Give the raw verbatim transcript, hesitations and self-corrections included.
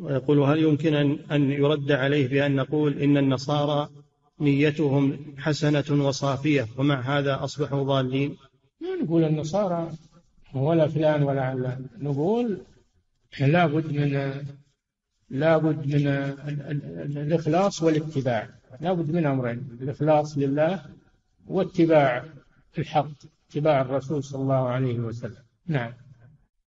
ويقول هل يمكن أن يرد عليه بأن نقول إن النصارى نيتهم حسنة وصافية ومع هذا أصبحوا ضالين؟ لا نقول النصارى ولا فلان ولا علان، نقول لا بد من لا بد من الإخلاص والاتباع، لا بد من أمرين: الإخلاص لله واتباع الحق، اتباع الرسول صلى الله عليه وسلم. نعم.